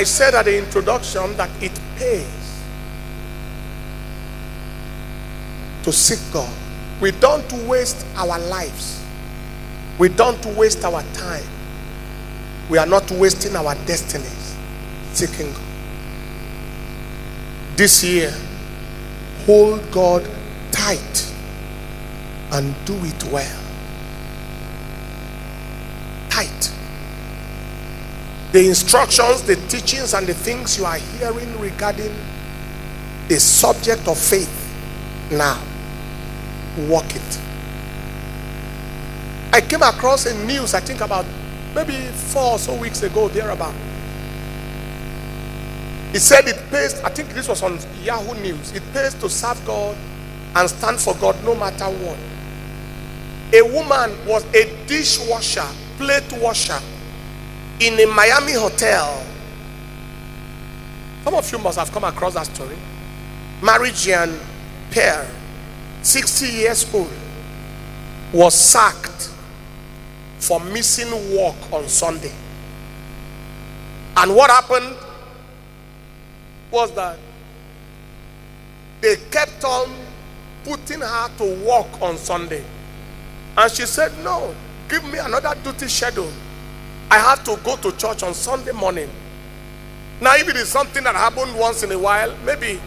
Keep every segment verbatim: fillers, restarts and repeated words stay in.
I said at the introduction that it pays to seek God. We don't waste our lives. We don't waste our time. We are not wasting our destinies seeking God. This year, hold God tight and do it well. Tight. The instructions, the teachings, and the things you are hearing regarding the subject of faith now, walk it. I came across a news, I think about maybe four or so weeks ago, thereabout. It said it pays, I think this was on Yahoo News, it pays to serve God and stand for God no matter what. A woman was a dishwasher, plate washer, in a Miami hotel. Some of you must have come across that story. Mary Jane Pearl, sixty years old, was sacked for missing work on Sunday. And what happened was that they kept on putting her to work on Sunday. And she said, no, give me another duty schedule. I have to go to church on Sunday morning. Now, if it is something that happened once in a while, maybe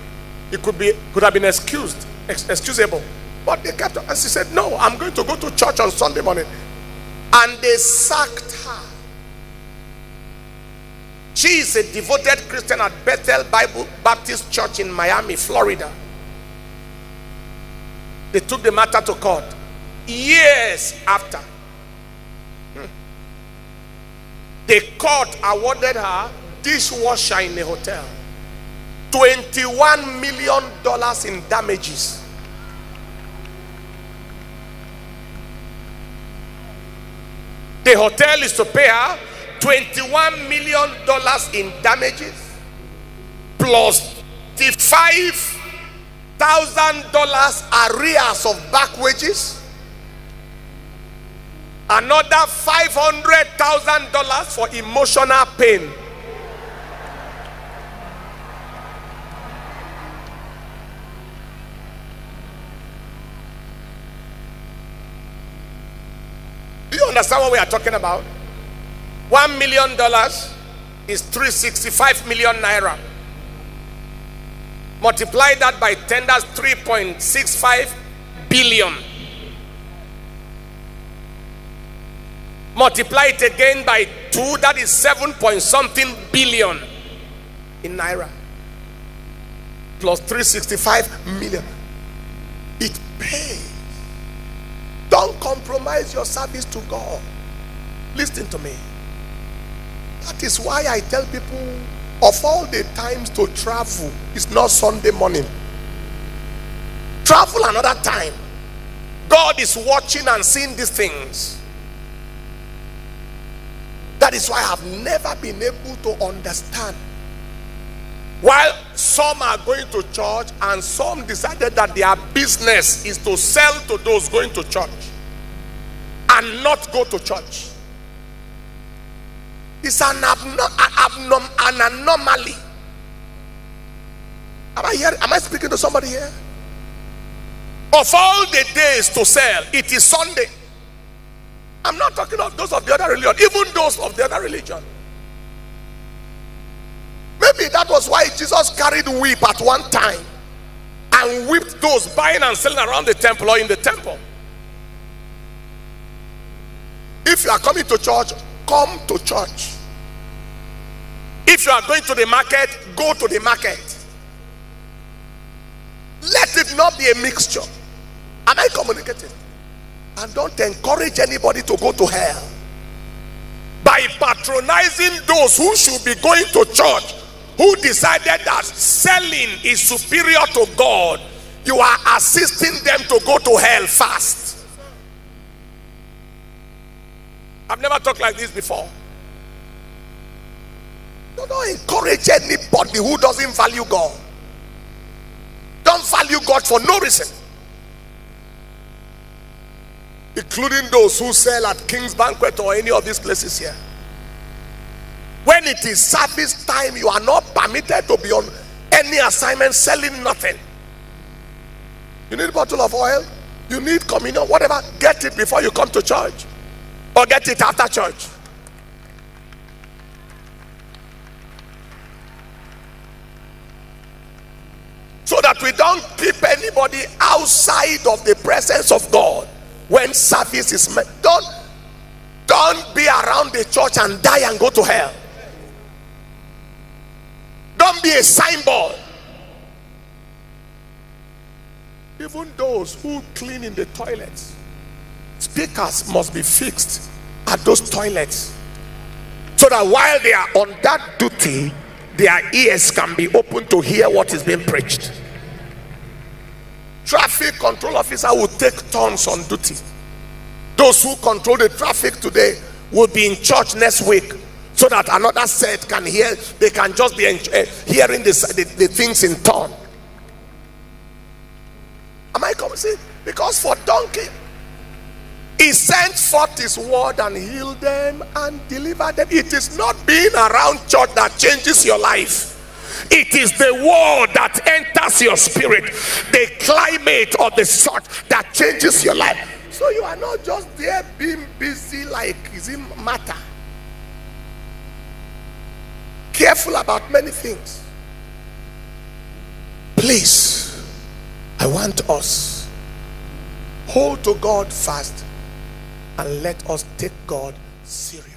it could be could have been excused, ex excusable. But they kept, and she said, no, I'm going to go to church on Sunday morning. And they sacked her. She is a devoted Christian at Bethel Bible Baptist Church in Miami, Florida. They took the matter to court years after. The court awarded her dishwasher in a hotel twenty-one million dollars in damages. The hotel is to pay her twenty-one million dollars in damages plus fifty-five thousand dollars arrears of back wages. Another five hundred thousand dollars for emotional pain. Do you understand what we are talking about? One million dollars is three hundred sixty-five million naira. Multiply that by ten, that's three point six five billion. Multiply it again by two, that is seven point something billion in naira. Plus three hundred sixty-five million. It pays. Don't compromise your service to God. Listen to me. That is why I tell people of all the times to travel, it's not Sunday morning. Travel another time. God is watching and seeing these things. That is why I have never been able to understand. While some are going to church and some decided that their business is to sell to those going to church and not go to church. It's an, abno abnorm an anomaly. Am I, here? Am I speaking to somebody here? Of all the days to sell, it is Sunday. I'm not talking of those of the other religion, even those of the other religion. Maybe that was why Jesus carried whip at one time and whipped those buying and selling around the temple or in the temple. If you are coming to church, come to church. If you are going to the market, go to the market. Let it not be a mixture. Am I communicating? And don't encourage anybody to go to hell by patronizing those who should be going to church, who decided that selling is superior to God. You are assisting them to go to hell fast. I've never talked like this before. Don't, don't encourage anybody who doesn't value God. Don't value God for no reason. Including those who sell at King's Banquet or any of these places here. When it is service time, you are not permitted to be on any assignment selling nothing. You need a bottle of oil, you need communion, whatever, get it before you come to church, or get it after church. So that we don't keep anybody outside of the presence of God when service is made. Don't, don't be around the church and die and go to hell. Don't be a signboard. Even those who clean in the toilets, speakers must be fixed at those toilets, so that while they are on that duty, their ears can be open to hear what is being preached. Traffic control officer will take turns on duty. Those who control the traffic today will be in church next week, so that another set can hear. They can just be hearing this, the, the things in turn. Am I coming? See, because for donkey, he sent forth his word and healed them and delivered them. It is not being around church that changes your life. It is the word that enters your spirit, the climate of the sort that changes your life. So you are not just there being busy like is it matter. Careful about many things. Please, I want us hold to God fast and let us take God seriously.